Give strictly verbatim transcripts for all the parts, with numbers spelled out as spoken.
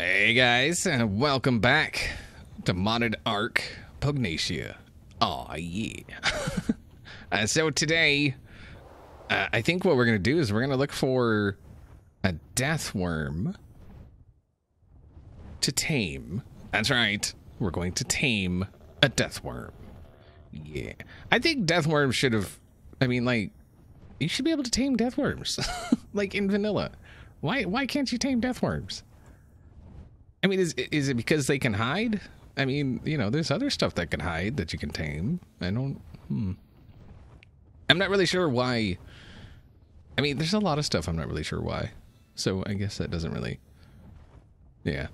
Hey guys, and welcome back to Modded Ark Pugnacia. Aw, yeah. uh, so today, uh, I think what we're going to do is we're going to look for a deathworm to tame. That's right. We're going to tame a deathworm. Yeah. I think deathworms should have... I mean, like, you should be able to tame deathworms. Like in vanilla. Why, why can't you tame deathworms? I mean, is is it because they can hide? I mean, you know, there's other stuff that can hide that you can tame. I don't... Hmm. I'm not really sure why... I mean, there's a lot of stuff I'm not really sure why. So I guess that doesn't really... Yeah.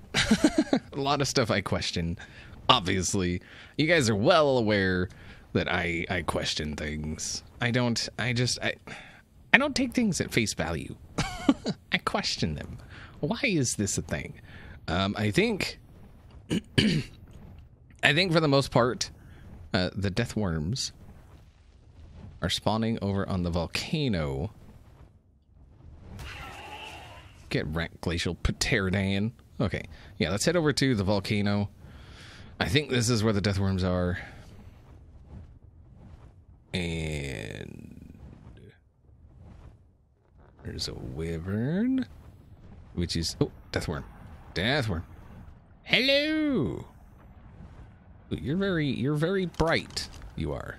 A lot of stuff I question, obviously. You guys are well aware that I, I question things. I don't... I just... I, I don't take things at face value. I question them. Why is this a thing? Um, I think... I think for the most part, uh, the deathworms are spawning over on the volcano. Get wrecked, glacial pterodon. Okay, yeah, let's head over to the volcano. I think this is where the deathworms are. And... there's a wyvern, which is... oh, deathworm. Deathworm. Hello! You're very, you're very bright. You are.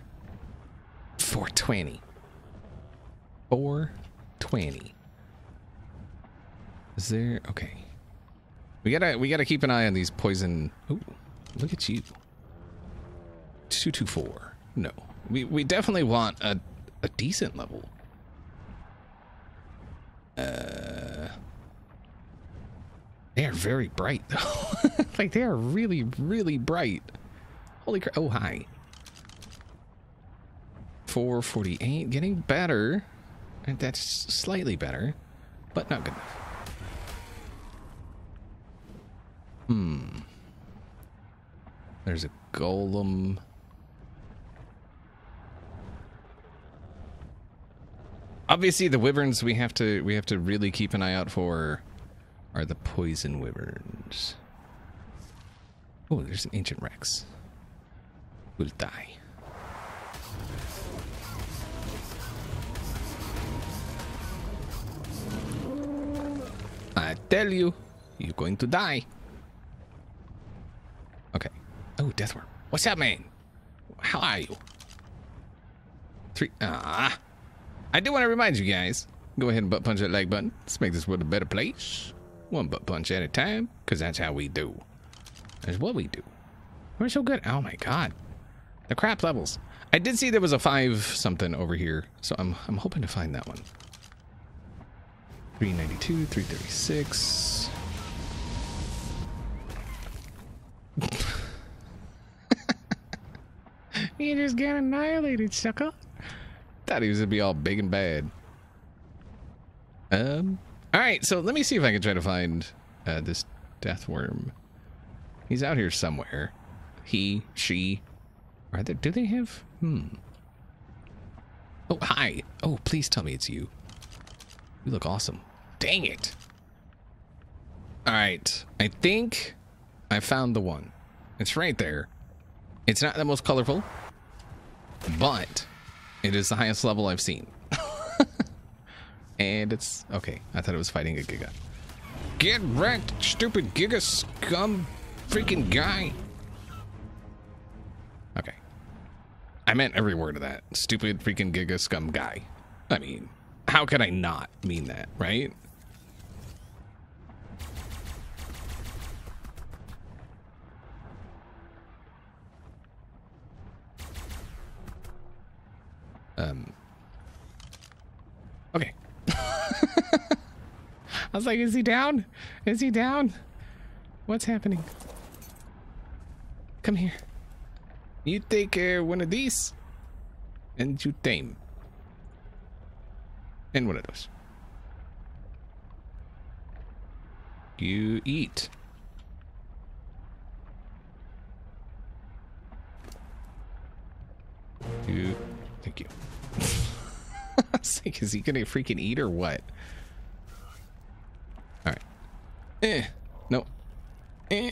four twenty. four twenty. Is there... okay. We gotta, we gotta keep an eye on these poison... ooh, look at you. two two four. No. We, we definitely want a, a decent level. Uh... They are very bright, though. Like, they are really, really bright. Holy crap. Oh, hi. four forty-eight. Getting better. That's slightly better, but not good enough. Hmm. There's a golem. Obviously, the wyverns we have to we have to really keep an eye out for are the poison wyverns. Oh, there's an ancient rex. We'll die. I tell you, you're going to die. Okay. Oh, deathworm. What's up, man? How are you? Three. Ah. I do want to remind you guys. Go ahead and butt punch that like button. Let's make this world a better place. One butt punch at a time, because that's how we do. That's what we do. We're so good. Oh, my God. The crap levels. I did see there was a five something over here, so I'm, I'm hoping to find that one. three ninety-two, three thirty-six. You just got annihilated, sucker. Thought he was going to be all big and bad. Um... Alright, so let me see if I can try to find uh, this deathworm. He's out here somewhere. He, she. Are there, do they have? Hmm. Oh, hi. Oh, please tell me it's you. You look awesome. Dang it. Alright, I think I found the one. It's right there. It's not the most colorful, but it is the highest level I've seen. And it's... okay, I thought it was fighting a Giga. Get wrecked, stupid Giga scum freaking guy. Okay. I meant every word of that. Stupid freaking Giga scum guy. I mean, how could I not mean that, right? Um... Okay. I was like, is he down? Is he down? What's happening? Come here. You take uh, one of these and you tame. And one of those. You eat. You. Thank you. I was like, is he gonna freaking eat or what? Alright. Eh. No. Eh.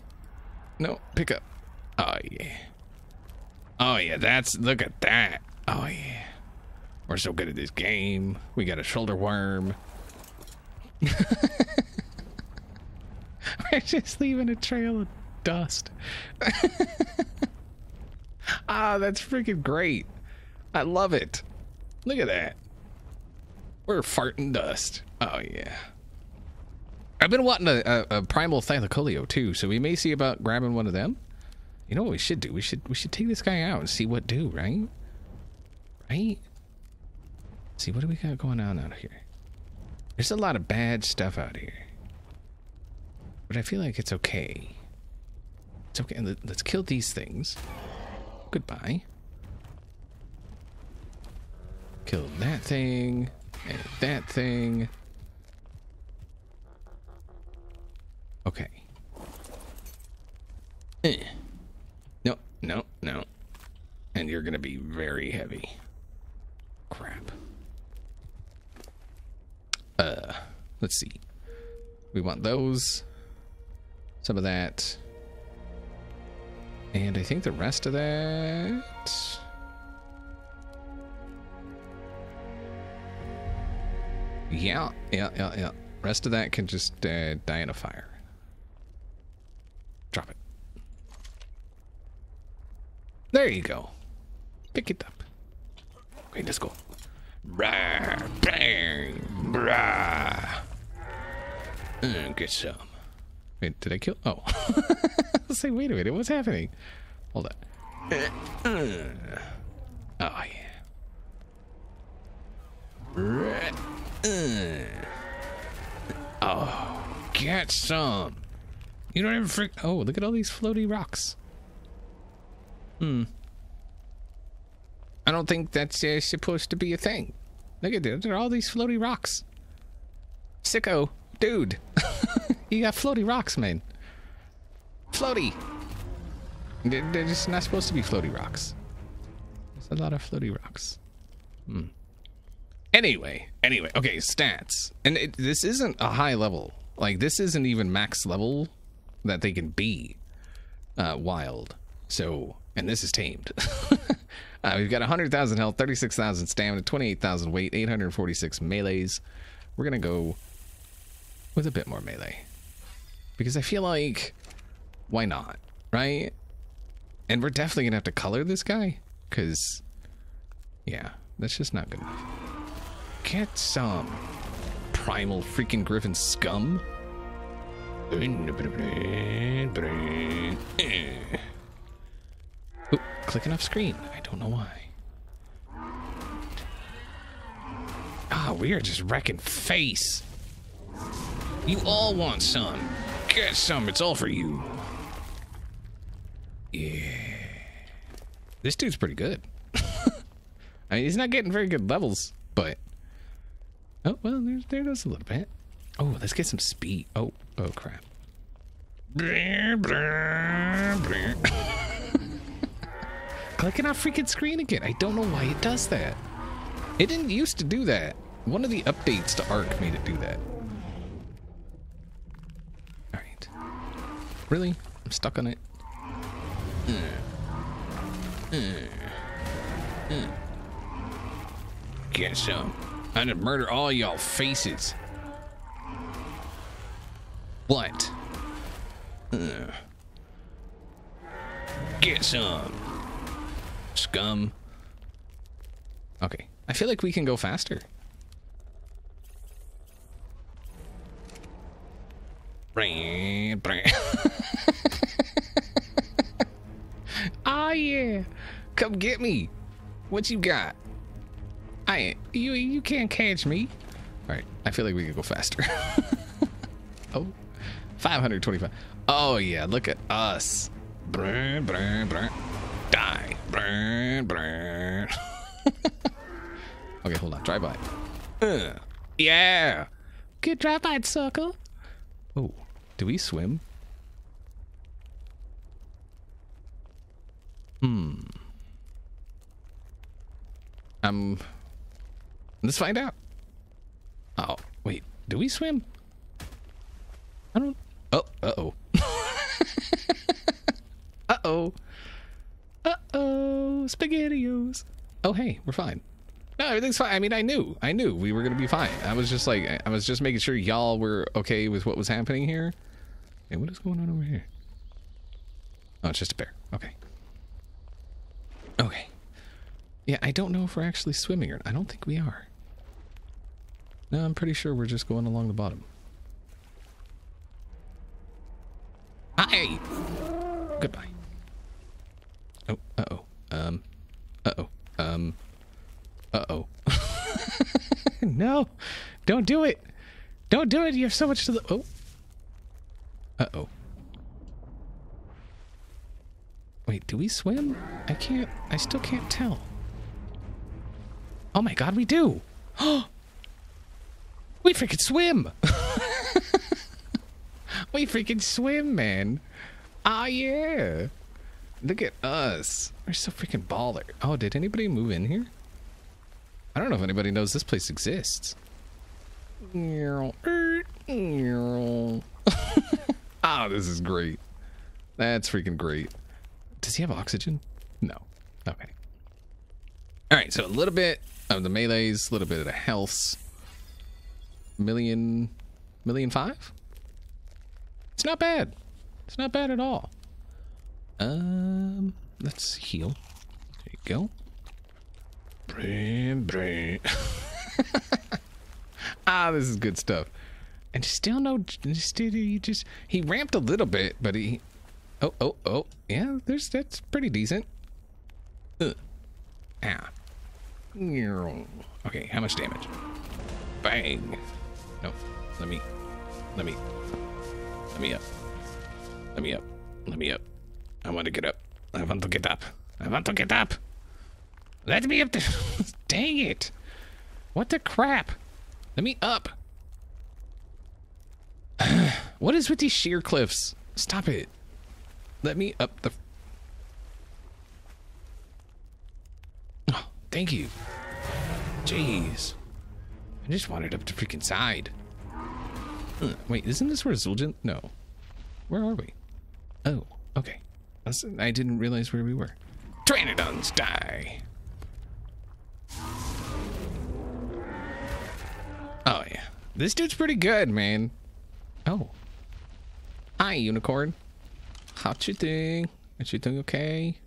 No, pick up. Oh yeah. Oh yeah, that's, look at that. Oh yeah. We're so good at this game. We got a shoulder worm. We're just leaving a trail of dust. Ah, that's freaking great. I love it. Look at that. We're farting dust. Oh yeah. I've been wanting a, a, a primal thylacoleo too, so we may see about grabbing one of them. You know what we should do? We should we should take this guy out and see what do, right? Right? See, what do we got going on out here? There's a lot of bad stuff out here. But I feel like it's okay. It's okay. Let's kill these things. Goodbye. Kill that thing and that thing. Okay. Eh. No, no, no. And you're gonna be very heavy. Crap. Uh, let's see. We want those. Some of that. And I think the rest of that. Yeah, yeah, yeah, yeah. Rest of that can just uh, die in a fire. Drop it. There you go. Pick it up. Okay, let's go. Brah, bang, brah. Mm, get some. Wait, did I kill? Oh. Let's say, wait a minute, what's happening? Hold on. Oh, yeah. Oh, get some. You don't ever freak. Oh, look at all these floaty rocks. Hmm. I don't think that's uh, supposed to be a thing. Look at that. There are all these floaty rocks. Sicko, dude. You got floaty rocks, man. Floaty. They're, they're just not supposed to be floaty rocks. There's a lot of floaty rocks. Hmm. Anyway, anyway, okay, stats. And it, this isn't a high level. Like, this isn't even max level that they can be uh, wild. So, and this is tamed. uh, we've got one hundred thousand health, thirty-six thousand stamina, twenty-eight thousand weight, eight hundred forty-six melees. We're going to go with a bit more melee. Because I feel like, why not, right? And we're definitely going to have to color this guy. Because, yeah, that's just not good enough. Get some primal freaking griffin scum. Oop, clicking off screen. I don't know why. Ah, oh, we are just wrecking face. You all want some. Get some. It's all for you. Yeah. This dude's pretty good. I mean, he's not getting very good levels, but... Oh, well, there, there goes a little bit. Oh, let's get some speed. Oh, oh, crap. Clicking on freaking screen again. I don't know why it does that. It didn't used to do that. One of the updates to Ark made it do that. All right. Really? I'm stuck on it. Mm. Mm. Mm. Get some. I'm gonna murder all y'all faces. What? Ugh. Get some. Scum. Okay. I feel like we can go faster. Bring, bring. Oh, yeah. Come get me. What you got? I, you you can't catch me. All right, I feel like we can go faster. Oh, five hundred twenty-five. Oh yeah, look at us. Brr, brr, brr. Die. Brr, brr. Okay, hold on. Drive by. Uh, yeah. Good drive by, sucker. Oh, do we swim? Hmm. Um. Let's find out. Oh, wait. Do we swim? I don't... Oh, uh-oh. Uh-oh. Uh-oh. SpaghettiOs. Oh, hey, we're fine. No, everything's fine. I mean, I knew. I knew we were going to be fine. I was just like, I was just making sure y'all were okay with what was happening here. Hey, what is going on over here? Oh, it's just a bear. Okay. Okay. Yeah, I don't know if we're actually swimming or not. I don't think we are. No, I'm pretty sure we're just going along the bottom. Hi! Goodbye. Oh, uh-oh. Um, uh-oh. Um, uh-oh. No! Don't do it! Don't do it! You have so much to the... Oh. Uh-oh. Wait, do we swim? I can't... I still can't tell. Oh my god, we do! We freaking swim! We freaking swim, man! Ah, yeah! Look at us. We're so freaking baller. Oh, did anybody move in here? I don't know if anybody knows this place exists. Ah, oh, this is great. That's freaking great. Does he have oxygen? No. Okay. Alright, so a little bit of the melees, a little bit of the healths. Million... Million five? It's not bad. It's not bad at all. Um, let's heal. There you go. Brain, brain. Ah, this is good stuff. And still no, still he just, he ramped a little bit, but he, oh, oh, oh, yeah, there's, that's pretty decent. Ugh. Ah. Okay, how much damage? Bang. No, let me, let me, let me up. Let me up. Let me up. I want to get up. I want to get up. I want to get up. Let me up there. Dang it. What the crap? Let me up. What is with these sheer cliffs? Stop it. Let me up the... Oh, thank you. Jeez. I just wanted up the freaking side. Huh. Wait, isn't this where Zul'jin... No. Where are we? Oh, okay. I didn't realize where we were. Tranodons die! Oh, yeah. This dude's pretty good, man. Oh. Hi, unicorn. How's your thing? Is you doing okay?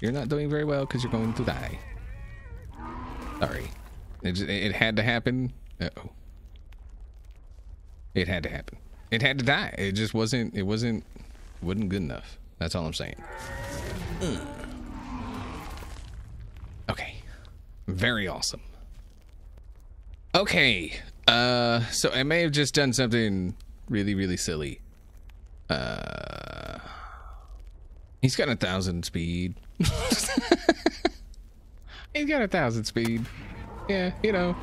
You're not doing very well because you're going to die. Sorry. It, it had to happen. Uh-oh. It had to happen. It had to die. It just wasn't, it wasn't, wasn't good enough. That's all I'm saying. Mm. Okay. Very awesome. Okay. Uh, so I may have just done something really, really silly. Uh, he's got a thousand speed. He's got a thousand speed. Yeah, you know,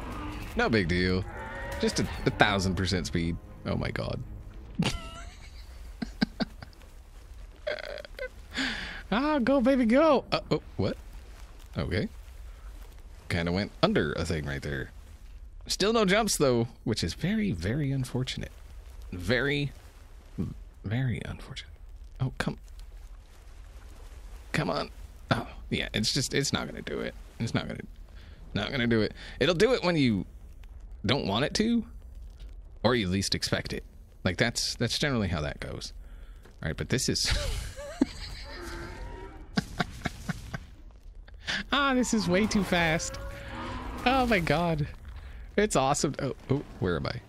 no big deal. Just a, a thousand percent speed. Oh my god. Ah, go, baby, go! Uh, oh, what? Okay. Kind of went under a thing right there. Still no jumps, though, which is very, very unfortunate. Very, very unfortunate. Oh, come. Come on. Oh, yeah, it's just, it's not gonna do it. It's not gonna, not gonna do it. It'll do it when you don't want it to, or you least expect it. Like, that's, that's generally how that goes. All right, but this is... Ah, this is way too fast. Oh my god. It's awesome. Oh, oh, where am I?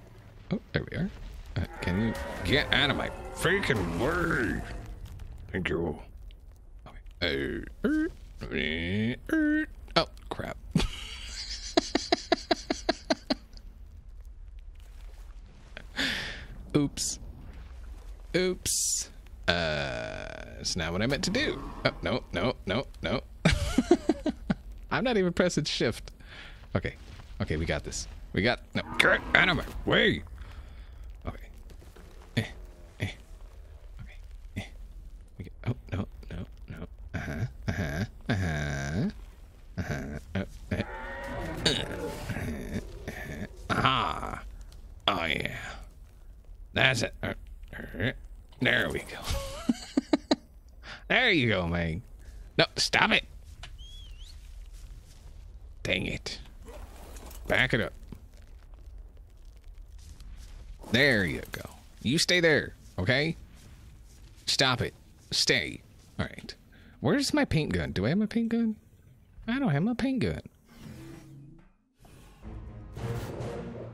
Oh, there we are. Uh, can you get out of my freaking way? Thank you. Okay. Uh, uh, uh, oh, crap. Oops. Oops. Uh, it's not what I meant to do. Oh, no, no, no, no. I'm not even pressing shift. Okay. Okay, we got this. We got... No. Get out of my way! Okay. Eh. Eh. Okay. Eh. We get, oh, no. No. No. Uh-huh. Uh-huh. Uh-huh. Uh-huh. Uh-huh. Uh-huh. Uh-huh. Oh, yeah. That's it. There we go. There you go, man. No, stop it. Dang it. Back it up. There you go. You stay there, okay? Stop it. Stay. All right. Where's my paint gun? Do I have my paint gun? I don't have my paint gun.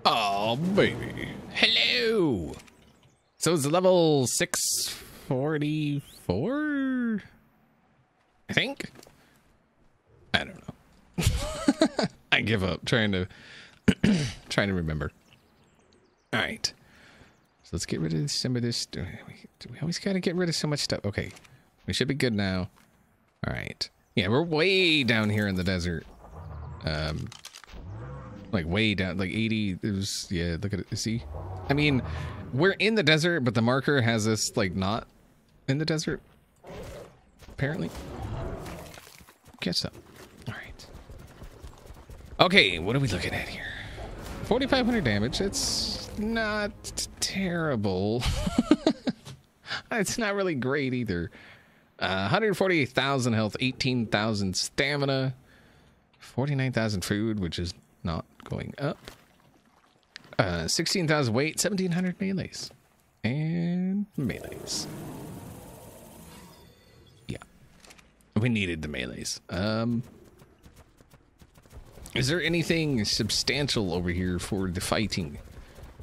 Oh, baby. Hello. So it's level six forty-four? I think? I don't know. I give up trying to trying to remember. All right. So let's get rid of some of this. Do we always got to get rid of so much stuff? Okay. We should be good now. All right. Yeah, we're way down here in the desert. Um, like way down, like eighty. It was, yeah, look at it. See? I mean, we're in the desert, but the marker has us, like, not in the desert. Apparently. Catch up. All right. Okay, what are we looking at here? forty-five hundred damage. It's not terrible. It's not really great either. Uh, one hundred forty-eight thousand health, eighteen thousand stamina, forty-nine thousand food, which is not going up. Uh, sixteen thousand weight, seventeen hundred melees. And melees. Yeah. We needed the melees. Um, is there anything substantial over here for the fighting?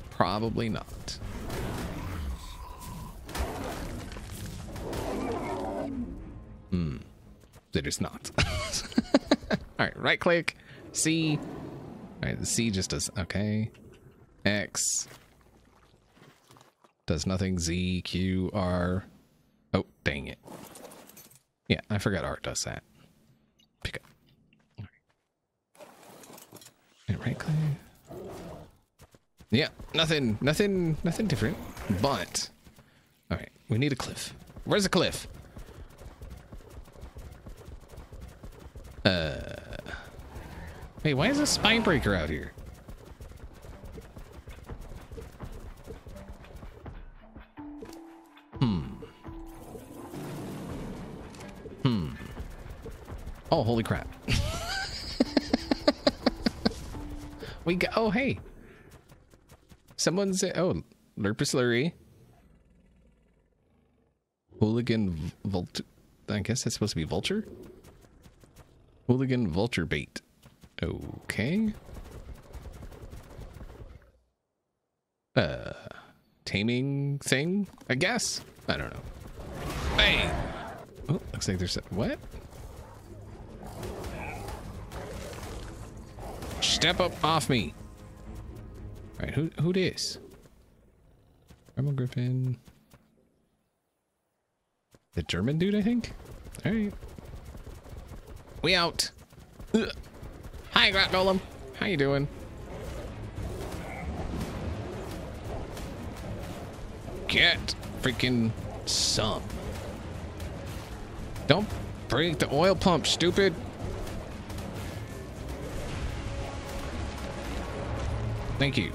Probably not. Hmm. It is not. Alright, right click. C. Alright, the C just does. Okay. X. Does nothing. Z, Q, R. Oh, dang it. Yeah, I forgot R does that. Pick up. Alright. And right click. Yeah, nothing. Nothing. Nothing different. But. Alright, we need a cliff. Where's the cliff? Uh, hey, why is a spine breaker out here? Hmm. Hmm. Oh, holy crap. We got, oh, hey. Someone's, oh, Lurpus Lurie. Hooligan Vulture. I guess that's supposed to be Vulture. Hooligan vulture bait. Okay. Uh, taming thing, I guess. I don't know. Bang! Oh, looks like there's a, what? Step up off me. All right, who who this? Rebel Griffin. The German dude, I think. All right. We out. Ugh. Hi, Grot Golem. How you doing? Get freaking some. Don't break the oil pump, stupid. Thank you.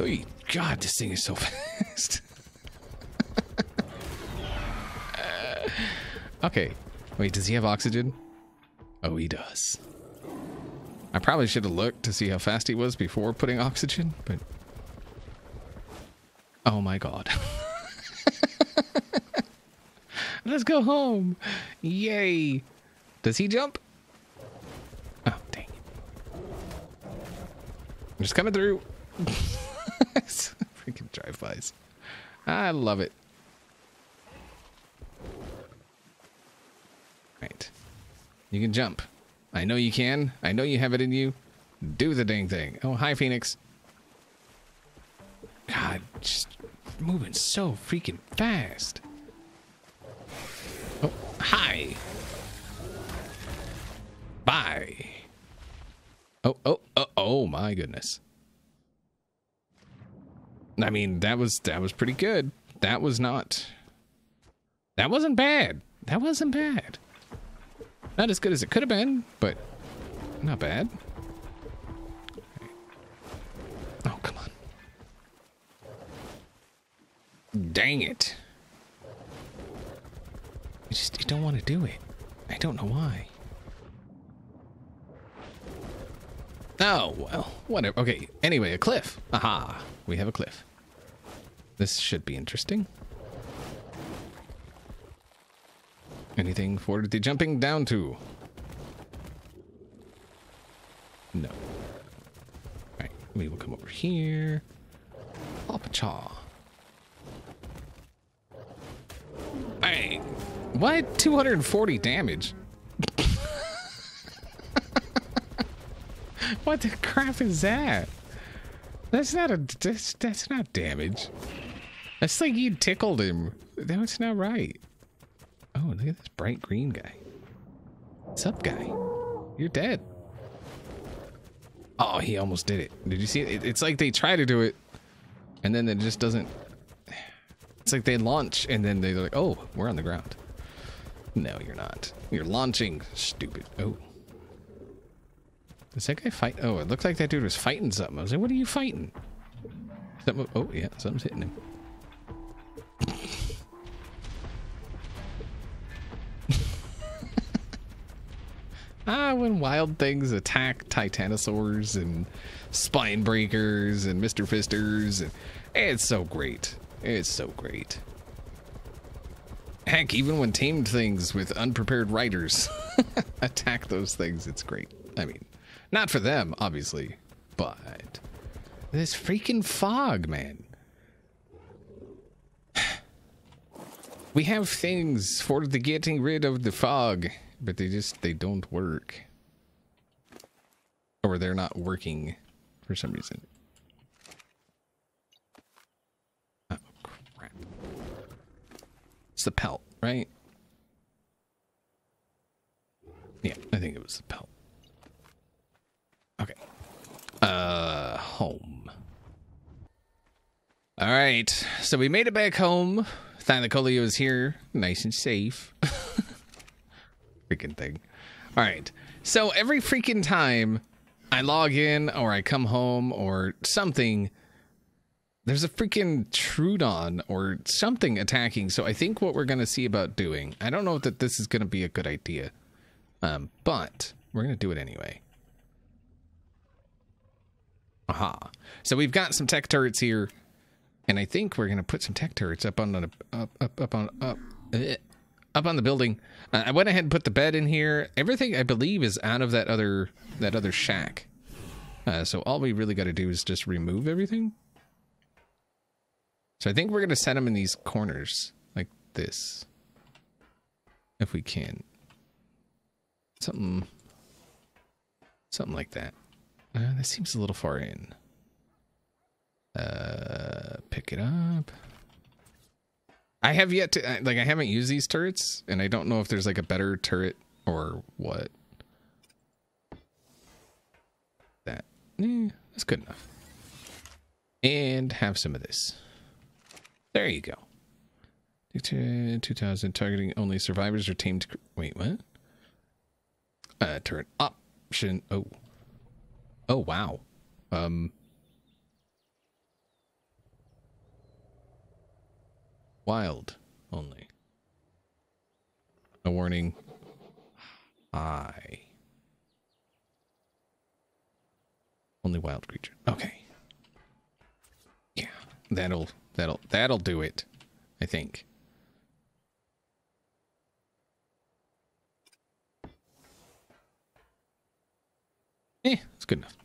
Oy, God, this thing is so fast. uh, okay. Wait, does he have oxygen? Oh, he does. I probably should have looked to see how fast he was before putting oxygen, but... Oh my god. Let's go home. Yay. Does he jump? Oh, dang it. I'm just coming through. Freaking drive-bys. I love it. Right. You can jump. I know you can. I know you have it in you. Do the dang thing. Oh, hi, Phoenix. God, just moving so freaking fast. Oh, hi. Bye. Oh, oh, oh, oh, my goodness. I mean, that was, that was pretty good. That was not... That wasn't bad. That wasn't bad. Not as good as it could have been, but not bad. Oh, come on. Dang it. just I don't want to do it. I don't know why. Oh, well, whatever. Okay, anyway, a cliff. Aha, we have a cliff. This should be interesting. Anything for the jumping down to? No. Alright, we will come over here. Hop-a-chaw. Hey, what? two hundred forty damage? What the crap is that? That's not a... That's, that's not damage. That's like you tickled him. That's not right. Oh, look at this bright green guy. What's up, guy? You're dead. Oh, he almost did it. Did you see it? It's like they try to do it, and then it just doesn't... It's like they launch, and then they're like, oh, we're on the ground. No, you're not. You're launching, stupid. Oh. Is that guy fight? Oh, it looked like that dude was fighting something. I was like, what are you fighting? Something... Oh, yeah, something's hitting him. Ah, when wild things attack titanosaurs and spine breakers and Mister Fisters. And, it's so great. It's so great. Heck, even when tamed things with unprepared riders attack those things, it's great. I mean, not for them, obviously, but this freaking fog, man. We have things for the getting rid of the fog. But they just, they don't work. Or they're not working for some reason. Oh, crap. It's the pelt, right? Yeah, I think it was the pelt. Okay. Uh, home. All right. So we made it back home. Thylacoleo is here. Nice and safe. Freaking thing. All right. So every freaking time I log in or I come home or something, there's a freaking Trudon or something attacking. So I think what we're going to see about doing, I don't know that this is going to be a good idea, um, but we're going to do it anyway. Aha. So we've got some tech turrets here, and I think we're going to put some tech turrets up on the, up, up, up on, up. Ugh. Up on the building. Uh, I went ahead and put the bed in here. Everything, I believe, is out of that other that other shack. Uh, so all we really got to do is just remove everything. So I think we're going to set them in these corners. Like this. If we can. Something. Something like that. Uh, that seems a little far in. Uh, pick it up. I have yet to, like, I haven't used these turrets, and I don't know if there's, like, a better turret or what. That. Eh, that's good enough. And have some of this. There you go. two thousand, targeting only survivors or tamed, wait, what? Uh, turret option, oh. Oh, wow. Um... Wild only. A warning. I. Only wild creature. Okay. Yeah, that'll that'll that'll do it, I think. Eh, it's good enough.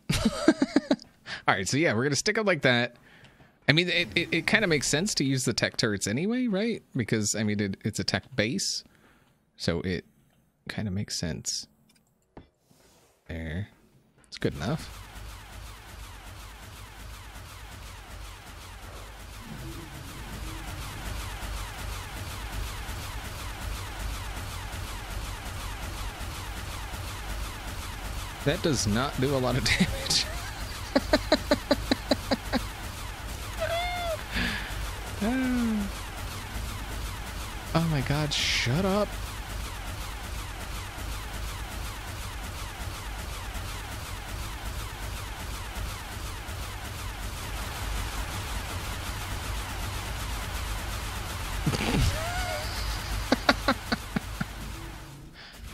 All right, so yeah, we're gonna stick up like that. I mean, it, it, it kind of makes sense to use the tech turrets anyway, right? Because, I mean, it, it's a tech base. So it kind of makes sense. There. It's good enough. That does not do a lot of damage. Oh my god, shut up.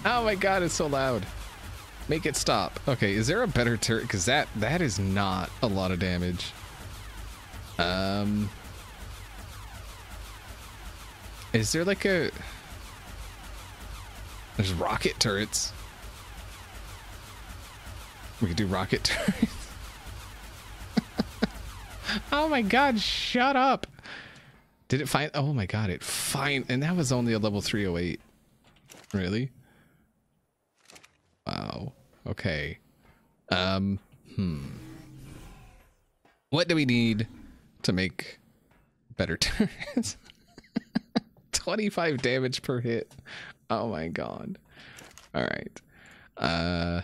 Oh my god, it's so loud. Make it stop. Okay, is there a better turret? Because that, that is not a lot of damage. Um... Is there like a... There's rocket turrets. We could do rocket turrets. Oh my god, shut up. Did it find... Oh my god, it find... And that was only a level three oh eight. Really? Wow. Okay. Um, hmm. What do we need to make better turrets? twenty-five damage per hit. Oh my god. Alright. Uh,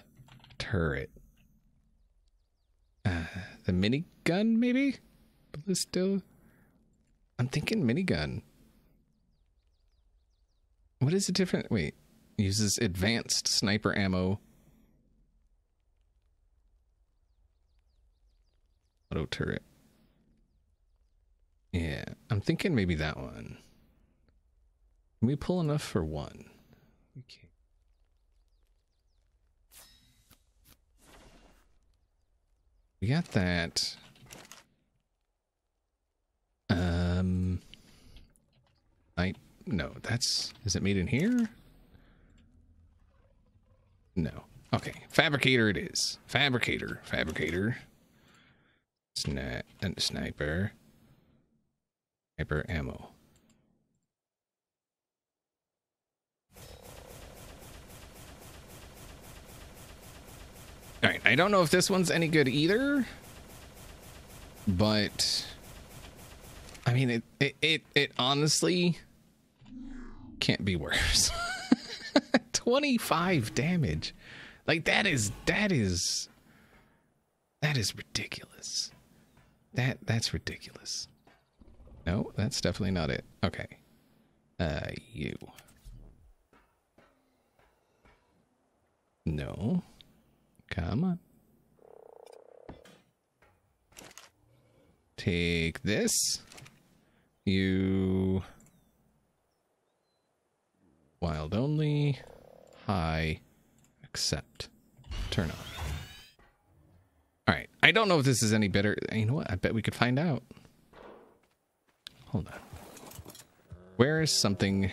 turret. Uh, the minigun, maybe? But let's still... I'm thinking minigun. What is the difference? Wait. Uses advanced sniper ammo. Auto turret. Yeah. I'm thinking maybe that one. Can we pull enough for one? We can't. We got that. Um, I no, that's is it made in here? No. Okay, fabricator it is. Fabricator, fabricator. Sna and sniper. Sniper ammo. All right, I don't know if this one's any good either, but I mean, it it it, it honestly can't be worse. twenty-five damage, like that is that is that is ridiculous. That that's ridiculous. No, that's definitely not it. Okay, uh, you. No. Come on. Take this. You. Wild only. High. Accept. Turn on. All right. I don't know if this is any better. You know what? I bet we could find out. Hold on. Where is something?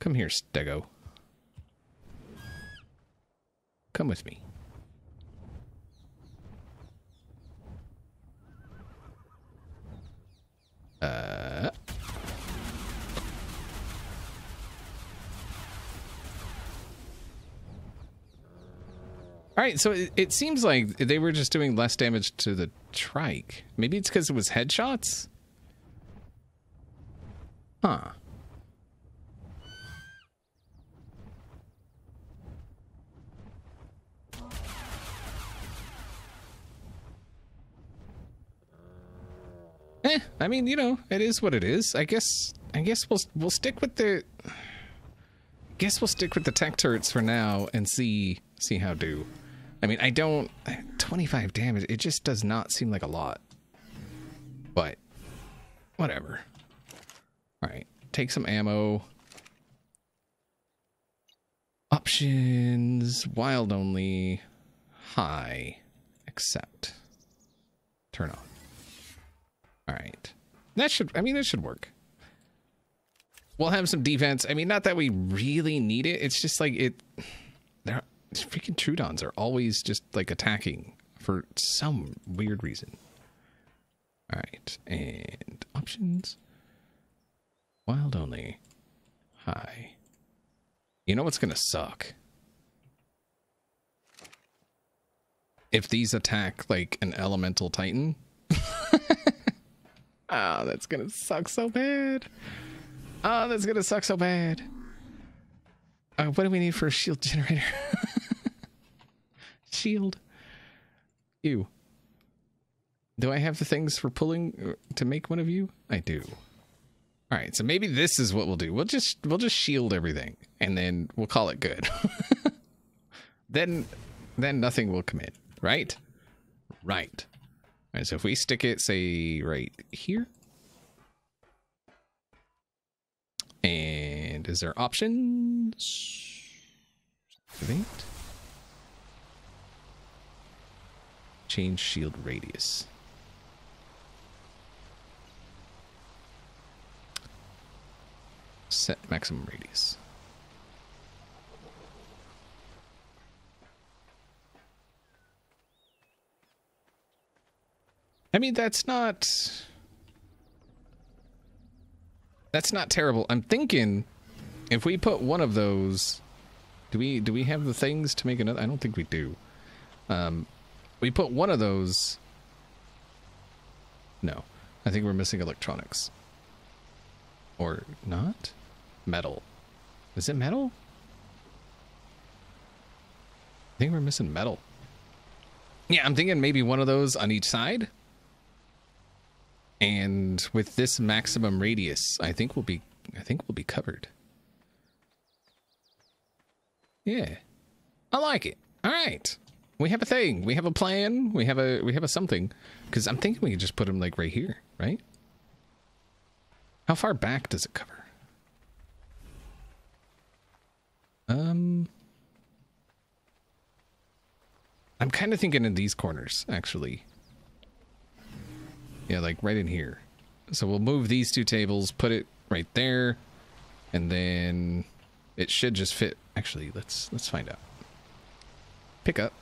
Come here, Stego. Come with me. Uh. All right, so it, it seems like they were just doing less damage to the trike. Maybe it's because it was headshots? Huh. Eh, I mean, you know, it is what it is. I guess, I guess we'll we'll stick with the, I guess we'll stick with the tech turrets for now and see see how do. I mean, I don't twenty-five damage. It just does not seem like a lot, but whatever. All right, take some ammo. Options: wild only, high, accept, turn on. All right, that should, I mean, that should work. We'll have some defense. I mean, not that we really need it. It's just like it, they're, freaking Trudons are always just like attacking for some weird reason. All right, and options. Wild only. High. You know what's going to suck? If these attack like an elemental titan. Oh, that's gonna suck so bad. Oh, that's gonna suck so bad. Uh, what do we need for a shield generator? Shield. You. Do I have the things for pulling to make one of you? I do. All right, so maybe this is what we'll do. We'll just we'll just shield everything, and then we'll call it good. then then nothing will come in, right? Right. All right, so if we stick it, say, right here, And is there options? Activate. Change shield radius. Set maximum radius. I mean, that's not... That's not terrible. I'm thinking if we put one of those, do we do we have the things to make another? I don't think we do. Um, we put one of those. No, I think we're missing electronics. Or not? Metal. Is it metal? I think we're missing metal. Yeah, I'm thinking maybe one of those on each side. And with this maximum radius, I think we'll be, I think we'll be covered. Yeah, I like it. All right, we have a thing. We have a plan. We have a, we have a something. Because I'm thinking we can just put them like right here, right? How far back does it cover? Um, I'm kind of thinking in these corners, actually. Yeah, like right in here. So we'll move these two tables, put it right there, and then it should just fit. Actually, let's let's find out. Pick up.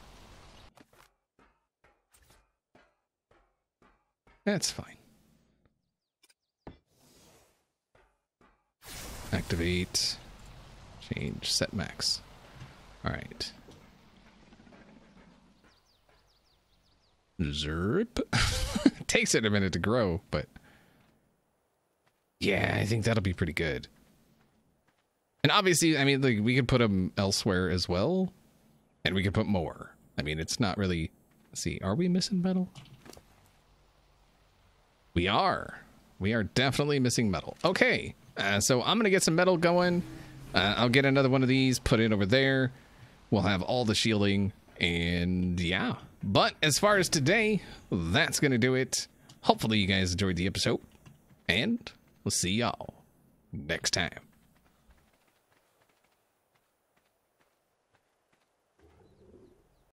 That's fine. Activate. Change set max. All right. Zerp. Takes it a minute to grow, but yeah, I think that'll be pretty good. And obviously, I mean, like, we could put them elsewhere as well, and we could put more. I mean, it's not really... Let's see, are we missing metal? We are. We are definitely missing metal. Okay, uh, so I'm gonna get some metal going. Uh, I'll get another one of these, put it over there. We'll have all the shielding, and yeah. But as far as today, that's going to do it. Hopefully you guys enjoyed the episode, and we'll see y'all next time.